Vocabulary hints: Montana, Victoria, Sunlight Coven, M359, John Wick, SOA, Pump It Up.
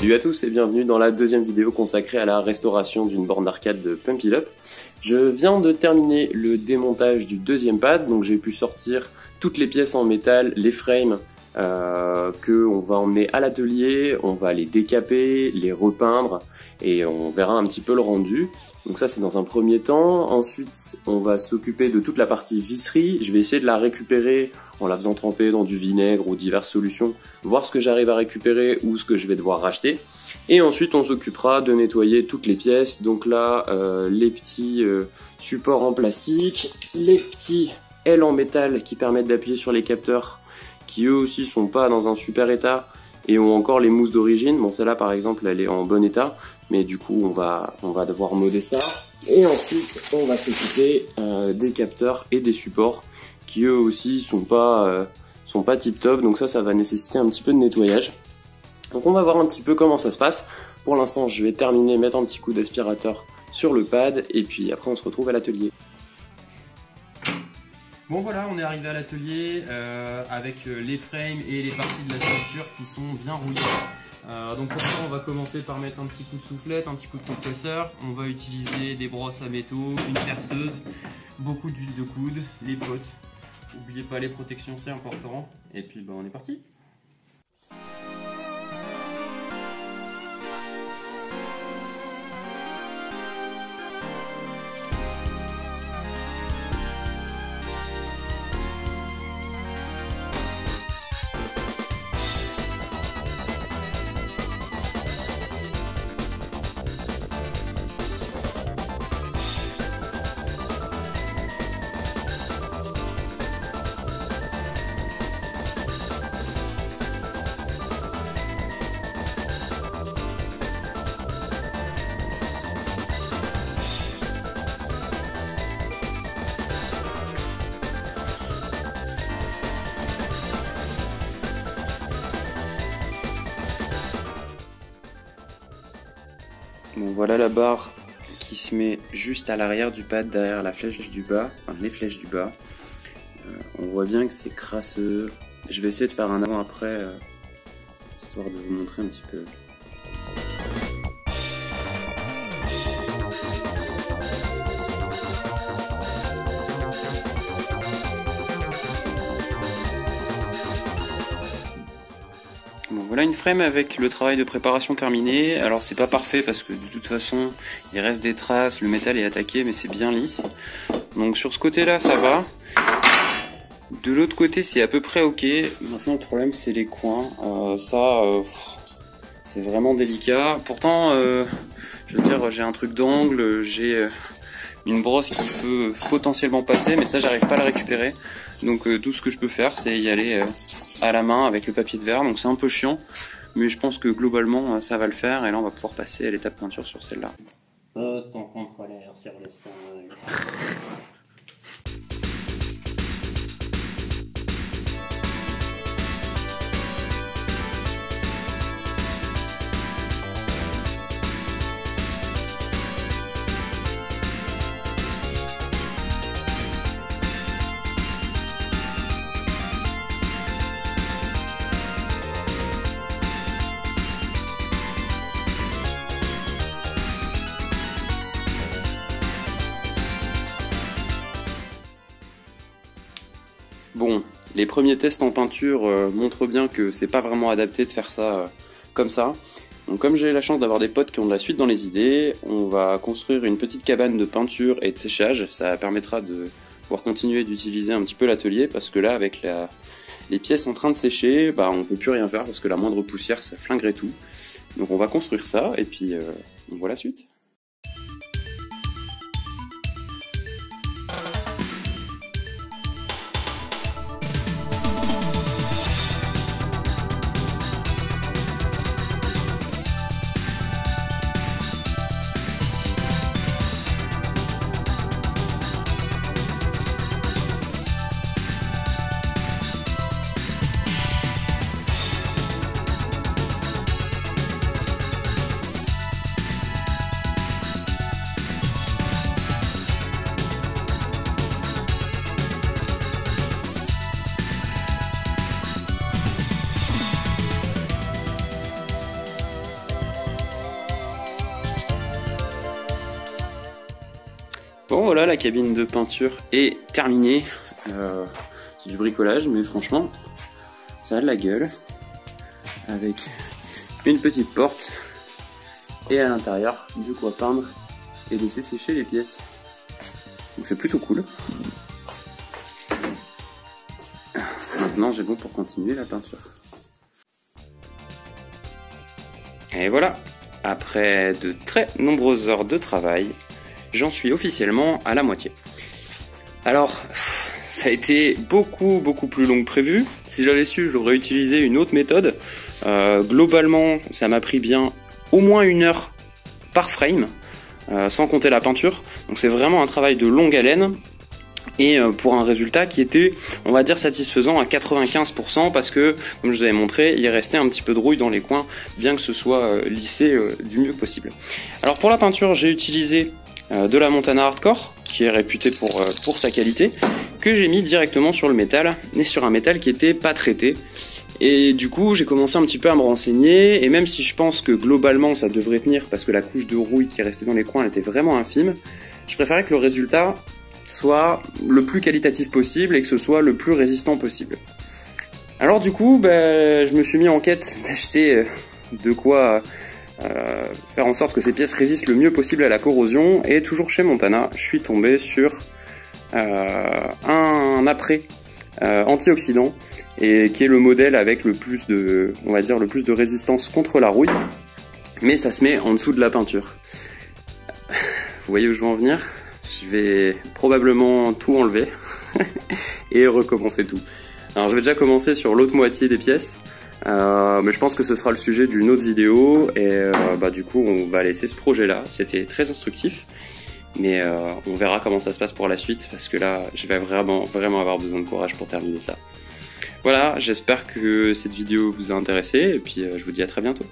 Salut à tous et bienvenue dans la deuxième vidéo consacrée à la restauration d'une borne d'arcade de Pump It Up. Je viens de terminer le démontage du deuxième pad, donc j'ai pu sortir toutes les pièces en métal, les frames que on va emmener à l'atelier, on va les décaper, les repeindre et on verra un petit peu le rendu. Donc ça c'est dans un premier temps, ensuite on va s'occuper de toute la partie visserie, je vais essayer de la récupérer en la faisant tremper dans du vinaigre ou diverses solutions, voir ce que j'arrive à récupérer ou ce que je vais devoir racheter. Et ensuite on s'occupera de nettoyer toutes les pièces, donc là les petits supports en plastique, les petits ailes en métal qui permettent d'appuyer sur les capteurs qui eux aussi sont pas dans un super état et ont encore les mousses d'origine, bon celle-là par exemple elle est en bon état. Mais du coup, on va devoir modder ça. Et ensuite, on va s'occuper des capteurs et des supports qui eux aussi sont pas tip top. Donc ça va nécessiter un petit peu de nettoyage. Donc on va voir un petit peu comment ça se passe. Pour l'instant, je vais terminer, mettre un petit coup d'aspirateur sur le pad. Et puis après, on se retrouve à l'atelier. Bon voilà, on est arrivé à l'atelier avec les frames et les parties de la structure qui sont bien rouillées. Donc pour ça on va commencer par mettre un petit coup de soufflette, un petit coup de compresseur. On va utiliser des brosses à métaux, une perceuse, beaucoup d'huile de coude, les bottes. N'oubliez pas les protections, c'est important. Et puis on est parti. Donc voilà la barre qui se met juste à l'arrière du pad derrière la flèche du bas, enfin les flèches du bas. On voit bien que c'est crasseux. Je vais essayer de faire un avant-après, histoire de vous montrer un petit peu. Voilà une frame avec le travail de préparation terminé. Alors c'est pas parfait parce que de toute façon il reste des traces, le métal est attaqué mais c'est bien lisse. Donc sur ce côté là ça va. De l'autre côté c'est à peu près ok. Maintenant le problème c'est les coins. C'est vraiment délicat. Pourtant je veux dire j'ai un truc d'angle, j'ai une brosse qui peut potentiellement passer mais ça j'arrive pas à la récupérer. Donc tout ce que je peux faire c'est y aller à la main avec le papier de verre, donc c'est un peu chiant mais je pense que globalement ça va le faire et là on va pouvoir passer à l'étape peinture sur celle-là. Pose ton contrôleur sur le sol. Bon, les premiers tests en peinture montrent bien que c'est pas vraiment adapté de faire ça comme ça. Donc comme j'ai la chance d'avoir des potes qui ont de la suite dans les idées, on va construire une petite cabane de peinture et de séchage. Ça permettra de pouvoir continuer d'utiliser un petit peu l'atelier parce que là avec les pièces en train de sécher, on peut plus rien faire parce que la moindre poussière ça flinguerait tout. Donc on va construire ça et puis on voit la suite. Bon voilà, la cabine de peinture est terminée. C'est du bricolage, mais franchement, ça a de la gueule. Avec une petite porte. Et à l'intérieur, du coup à peindre et laisser sécher les pièces. Donc c'est plutôt cool. Maintenant, j'ai bon pour continuer la peinture. Et voilà, après de très nombreuses heures de travail, j'en suis officiellement à la moitié. Alors, ça a été beaucoup plus long que prévu. Si j'avais su, j'aurais utilisé une autre méthode. Globalement, ça m'a pris bien au moins une heure par frame, sans compter la peinture. Donc c'est vraiment un travail de longue haleine. Et pour un résultat qui était, on va dire, satisfaisant à 95%, parce que, comme je vous avais montré, il restait un petit peu de rouille dans les coins, bien que ce soit lissé du mieux possible. Alors pour la peinture, j'ai utilisé de la Montana Hardcore, qui est réputée pour sa qualité, que j'ai mis directement sur le métal, mais sur un métal qui n'était pas traité. Et du coup, j'ai commencé un petit peu à me renseigner, et même si je pense que globalement ça devrait tenir, parce que la couche de rouille qui restait dans les coins, elle était vraiment infime, je préférais que le résultat soit le plus qualitatif possible et que ce soit le plus résistant possible. Alors du coup, je me suis mis en quête d'acheter de quoi faire en sorte que ces pièces résistent le mieux possible à la corrosion, et toujours chez Montana, je suis tombé sur un apprêt antioxydant, et qui est le modèle avec le plus de, on va dire, le plus de résistance contre la rouille, mais ça se met en dessous de la peinture. Vous voyez où je veux en venir ? Je vais probablement tout enlever et recommencer tout. Alors je vais déjà commencer sur l'autre moitié des pièces, mais je pense que ce sera le sujet d'une autre vidéo, et du coup on va laisser ce projet là. C'était très instructif, mais on verra comment ça se passe pour la suite, parce que là je vais vraiment avoir besoin de courage pour terminer ça. Voilà, j'espère que cette vidéo vous a intéressé, et puis je vous dis à très bientôt.